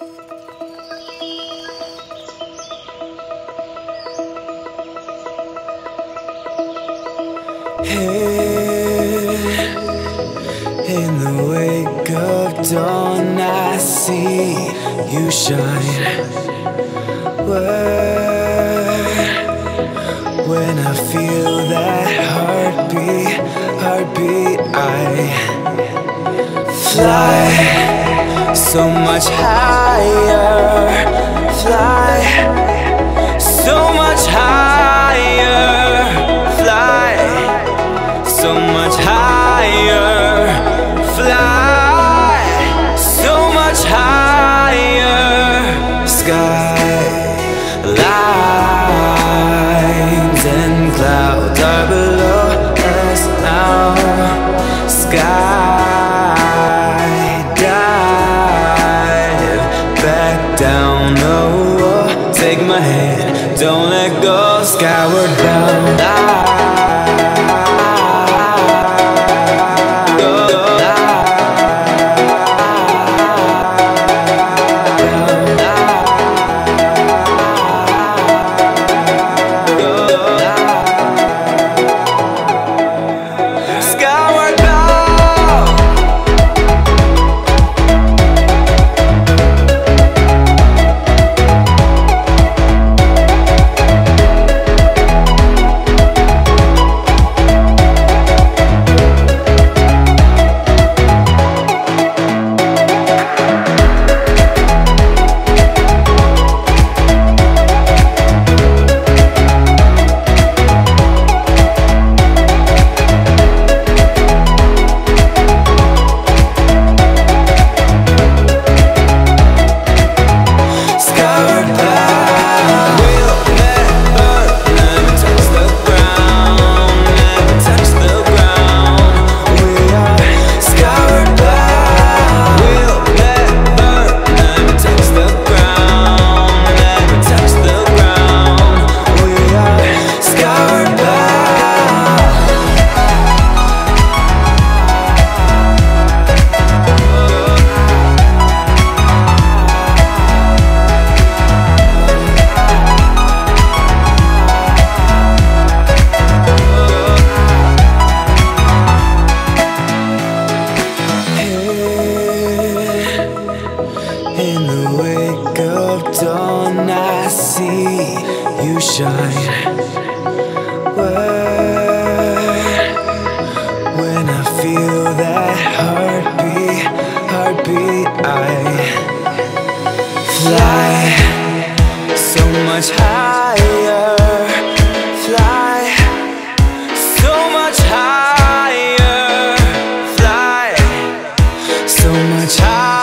Here, in the wake of dawn, I see you shine. When I feel that heartbeat, I fly so much higher. Fly so much higher. Lines and clouds are below us now. Sky dive back down. Oh, take my hand, don't let go. Skyward bound. In the wake of dawn, I see you shine. When I feel that heartbeat, I fly so much higher. Fly so much higher. Fly so much higher.